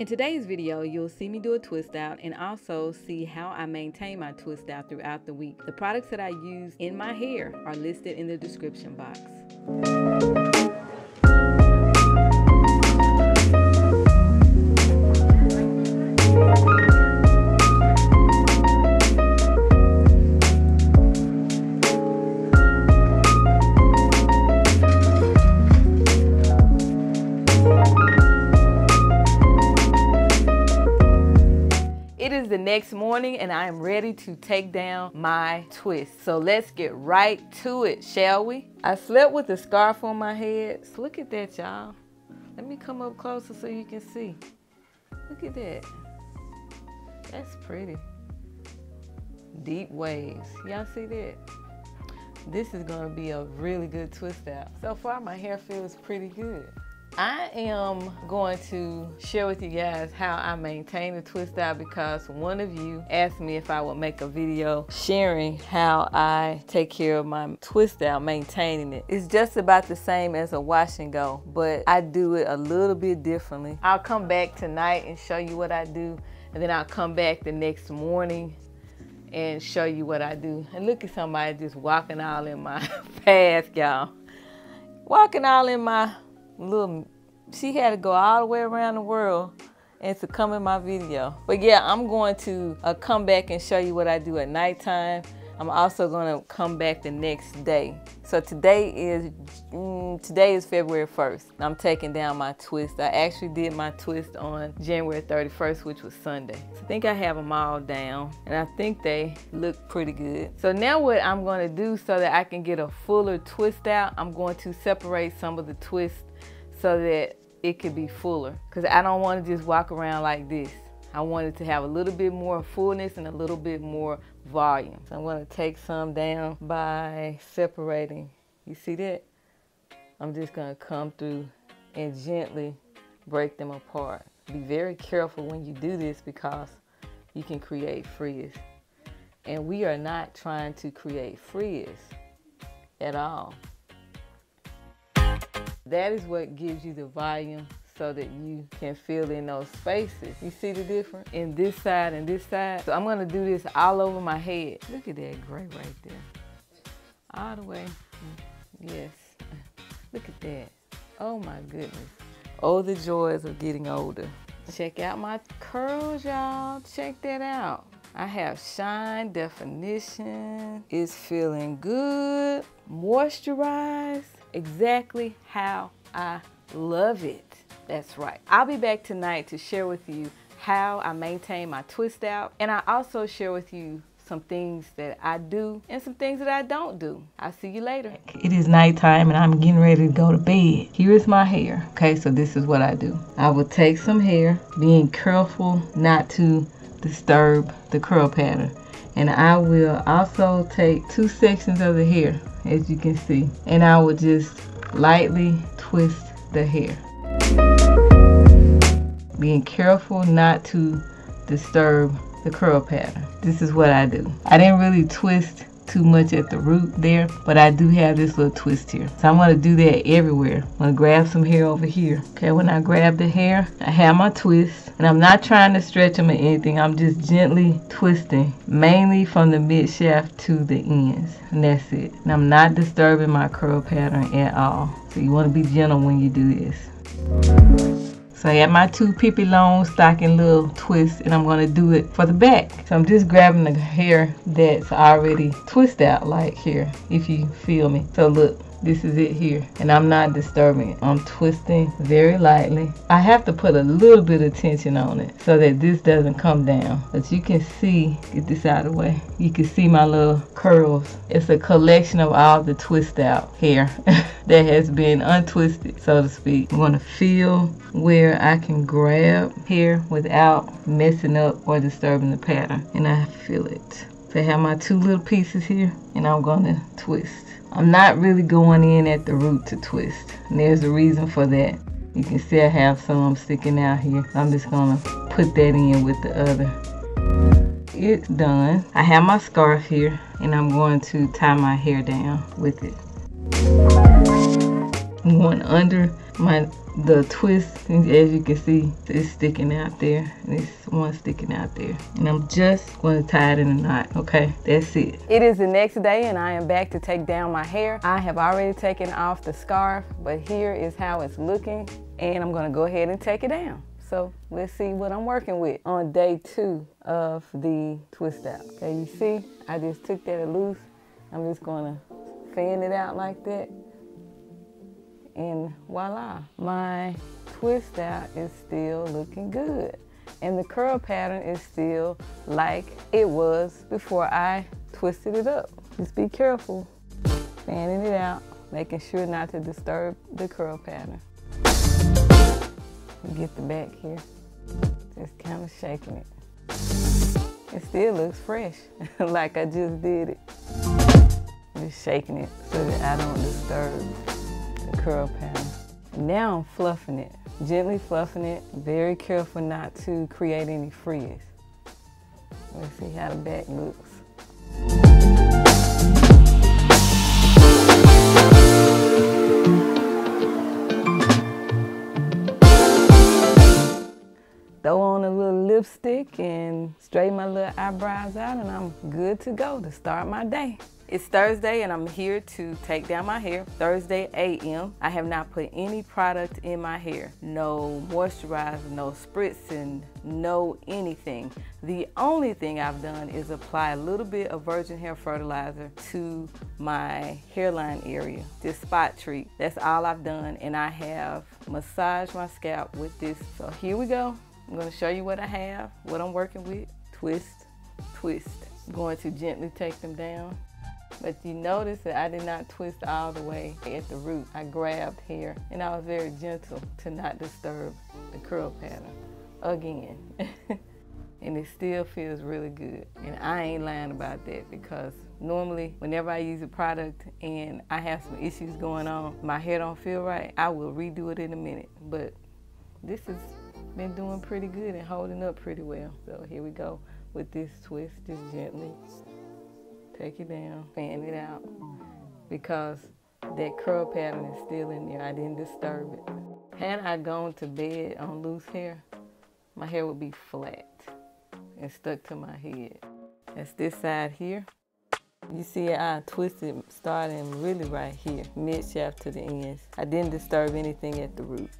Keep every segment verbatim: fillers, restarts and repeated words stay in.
In today's video, you'll see me do a twist out and also see how I maintain my twist out throughout the week. The products that I use in my hair are listed in the description box. The next morning and I am ready to take down my twist. So let's get right to it, shall we? I slept with a scarf on my head. So look at that, y'all. Let me come up closer so you can see. Look at that. That's pretty. Deep waves. Y'all see that? This is gonna be a really good twist out. So far, my hair feels pretty good. I am going to share with you guys how I maintain the twist out because one of you asked me if I would make a video sharing how I take care of my twist out, maintaining it. It's just about the same as a wash and go, but I do it a little bit differently. I'll come back tonight and show you what I do, and then I'll come back the next morning and show you what I do. And look at somebody just walking all in my path, y'all. Walking all in my little, she had to go all the way around the world and to come in my video. But yeah, I'm going to uh, come back and show you what I do at nighttime. I'm also gonna come back the next day. So today is, mm, today is February first. I'm taking down my twist. I actually did my twist on January thirty-first, which was Sunday. So I think I have them all down and I think they look pretty good. So now what I'm gonna do so that I can get a fuller twist out, I'm going to separate some of the twists so that it could be fuller. Cause I don't wanna just walk around like this. I wanted to have a little bit more fullness and a little bit more volume. So I'm gonna take some down by separating. You see that? I'm just gonna come through and gently break them apart. Be very careful when you do this because you can create frizz. And we are not trying to create frizz at all. That is what gives you the volume so that you can fill in those spaces. You see the difference? In this side and this side. So I'm gonna do this all over my head. Look at that gray right there. All the way, yes. Look at that. Oh my goodness. Oh, the joys of getting older. Check out my curls, y'all. Check that out. I have shine, definition. It's feeling good, moisturized. Exactly how I love it. That's right. I'll be back tonight to share with you how I maintain my twist out, and I also share with you some things that I do and some things that I don't do. I'll see you later. It is nighttime and I'm getting ready to go to bed. Here is my hair. Okay, so this is what I do. I will take some hair, being careful not to disturb the curl pattern, and I will also take two sections of the hair, as you can see, and I will just lightly twist the hair. Being careful not to disturb the curl pattern. This is what I do. I didn't really twist too much at the root there, but I do have this little twist here. So I'm gonna do that everywhere. I'm gonna grab some hair over here. Okay, when I grab the hair, I have my twist, and I'm not trying to stretch them or anything. I'm just gently twisting, mainly from the mid shaft to the ends, and that's it. And I'm not disturbing my curl pattern at all. So you wanna be gentle when you do this. So I have my two Pippi Long stocking little twists, and I'm gonna do it for the back. So I'm just grabbing the hair that's already twisted out, like here, if you feel me. So look, this is it here, and I'm not disturbing it. I'm twisting very lightly. I have to put a little bit of tension on it so that this doesn't come down. But you can see, get this out of the way, you can see my little curls. It's a collection of all the twist out hair that has been untwisted, so to speak. I'm gonna feel where I can grab hair without messing up or disturbing the pattern, and I feel it. So I have my two little pieces here, and I'm gonna twist. I'm not really going in at the root to twist, and there's a reason for that. You can see I have some sticking out here. I'm just gonna put that in with the other. It's done. I have my scarf here, and I'm going to tie my hair down with it. I'm going under my the twist, as you can see, is sticking out there. This one sticking out there. And I'm just going to tie it in a knot, okay? That's it. It is the next day and I am back to take down my hair. I have already taken off the scarf, but here is how it's looking. And I'm going to go ahead and take it down. So let's see what I'm working with on day two of the twist out. Okay, you see, I just took that loose. I'm just going to fan it out like that. And voila, my twist out is still looking good. And the curl pattern is still like it was before I twisted it up. Just be careful, fanning it out, making sure not to disturb the curl pattern. Get the back here, just kind of shaking it. It still looks fresh, like I just did it. Just shaking it so that I don't disturb curl pattern. Now I'm fluffing it, gently fluffing it, very careful not to create any frizz. Let's see how the back looks. Throw on a little lipstick and straighten my little eyebrows out and I'm good to go to start my day. It's Thursday and I'm here to take down my hair. Thursday A M I have not put any product in my hair. No moisturizer, no spritzing, no anything. The only thing I've done is apply a little bit of virgin hair fertilizer to my hairline area. This spot treat, that's all I've done, and I have massaged my scalp with this. So here we go. I'm gonna show you what I have, what I'm working with. Twist, twist. I'm going to gently take them down. But you notice that I did not twist all the way at the root. I grabbed hair and I was very gentle to not disturb the curl pattern again. And it still feels really good. And I ain't lying about that, because normally whenever I use a product and I have some issues going on, my hair don't feel right, I will redo it in a minute. But this has been doing pretty good and holding up pretty well. So here we go with this twist, just gently. Take it down, fan it out, because that curl pattern is still in there. I didn't disturb it. Had I gone to bed on loose hair, my hair would be flat and stuck to my head. That's this side here. You see I twisted starting really right here, mid-shaft to the ends. I didn't disturb anything at the root.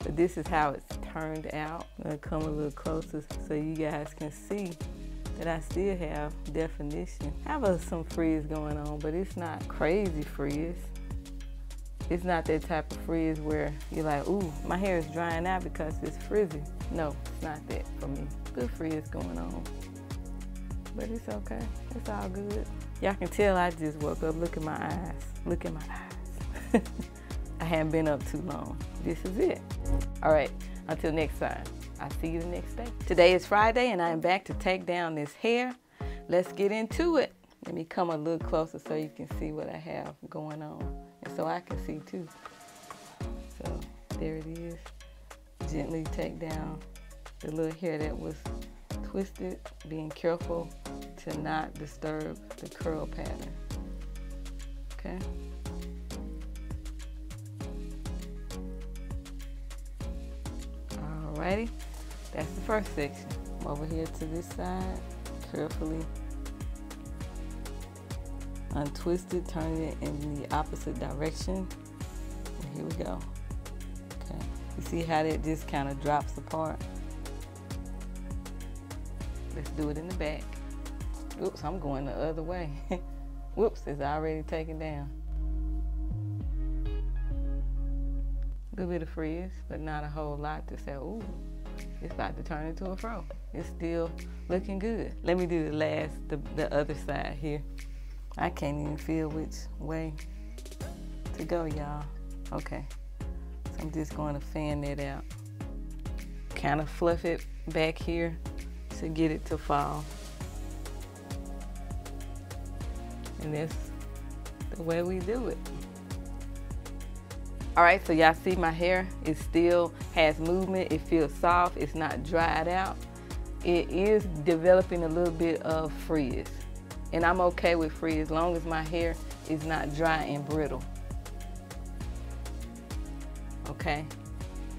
But this is how it's turned out. I'm gonna come a little closer so you guys can see that I still have definition. I have uh, some frizz going on, but it's not crazy frizz. It's not that type of frizz where you're like, ooh, my hair is drying out because it's frizzy. No, it's not that for me. Good frizz going on, but it's okay. It's all good. Y'all can tell I just woke up. Look at my eyes. Look at my eyes. I haven't been up too long. This is it. All right, until next time. I'll see you the next day. Today is Friday and I am back to take down this hair. Let's get into it. Let me come a little closer so you can see what I have going on. And so I can see too. So there it is. Gently take down the little hair that was twisted, being careful to not disturb the curl pattern. Okay? Alrighty. That's the first section. I'm over here to this side, carefully untwist it, turn it in the opposite direction. And here we go. Okay. You see how that just kind of drops apart? Let's do it in the back. Oops, I'm going the other way. Whoops, it's already taken down. A little bit of frizz, but not a whole lot to say, ooh, it's about to turn into a fro. It's still looking good. Let me do the last, the, the other side here. I can't even feel which way to go, y'all. Okay, so I'm just going to fan that out. Kind of fluff it back here to get it to fall. And that's the way we do it. All right, so y'all see my hair, it still has movement, it feels soft, it's not dried out. It is developing a little bit of frizz. And I'm okay with frizz as long as my hair is not dry and brittle. Okay,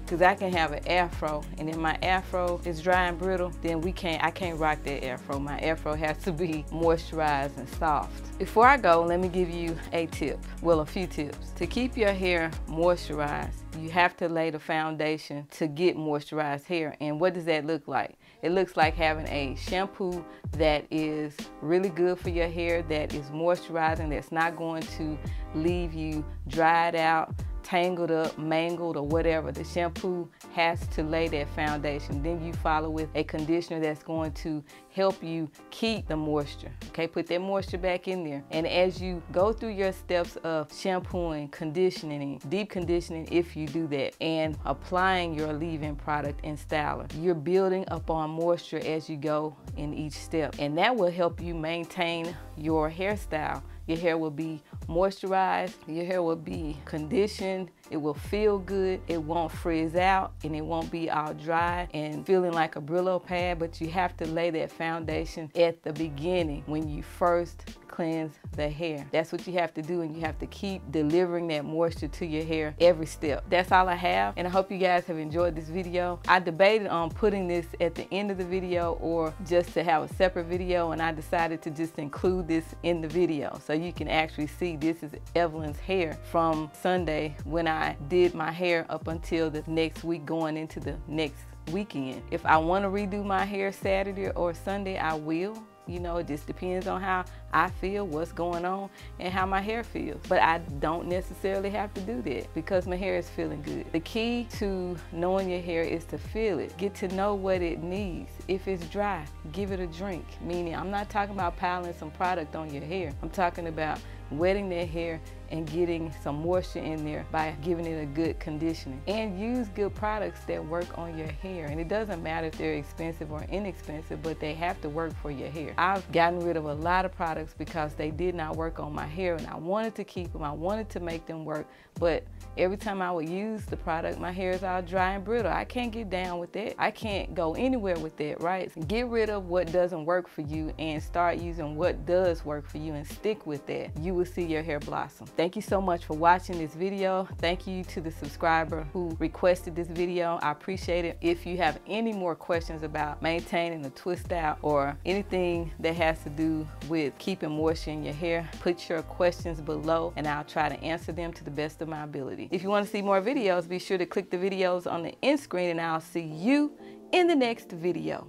because I can have an afro, and if my afro is dry and brittle, then we can't, I can't rock that afro. My afro has to be moisturized and soft. Before I go, let me give you a tip, well, a few tips. To keep your hair moisturized, you have to lay the foundation to get moisturized hair. And what does that look like? It looks like having a shampoo that is really good for your hair, that is moisturizing, that's not going to leave you dried out, tangled up, mangled, or whatever. The shampoo has to lay that foundation. Then you follow with a conditioner that's going to help you keep the moisture, okay? Put that moisture back in there. And as you go through your steps of shampooing, conditioning, deep conditioning, if you do that, and applying your leave-in product and styler, you're building up on moisture as you go in each step. And that will help you maintain your hairstyle. Your hair will be moisturized, your hair will be conditioned, it will feel good, it won't frizz out, and it won't be all dry and feeling like a Brillo pad, but you have to lay that foundation at the beginning when you first cleanse the hair. That's what you have to do, and you have to keep delivering that moisture to your hair every step. That's all I have, and I hope you guys have enjoyed this video. I debated on putting this at the end of the video or just to have a separate video, and I decided to just include this in the video. So you can actually see this is Evelyn's hair from Sunday when I did my hair up until the next week going into the next weekend. If I want to redo my hair Saturday or Sunday, I will. You know, it just depends on how I feel, what's going on, and how my hair feels. But I don't necessarily have to do that because my hair is feeling good. The key to knowing your hair is to feel it. Get to know what it needs. If it's dry, give it a drink. Meaning, I'm not talking about piling some product on your hair. I'm talking about wetting their hair and getting some moisture in there by giving it a good conditioning. And use good products that work on your hair. And it doesn't matter if they're expensive or inexpensive, but they have to work for your hair. I've gotten rid of a lot of products because they did not work on my hair, and I wanted to keep them, I wanted to make them work, but every time I would use the product, my hair is all dry and brittle. I can't get down with that. I can't go anywhere with that, right? Get rid of what doesn't work for you and start using what does work for you and stick with that. You will see your hair blossom. Thank you so much for watching this video. Thank you to the subscriber who requested this video. I appreciate it. If you have any more questions about maintaining the twist out or anything that has to do with keeping moisture in your hair, put your questions below and I'll try to answer them to the best of my ability. If you want to see more videos, be sure to click the videos on the end screen, and I'll see you in the next video.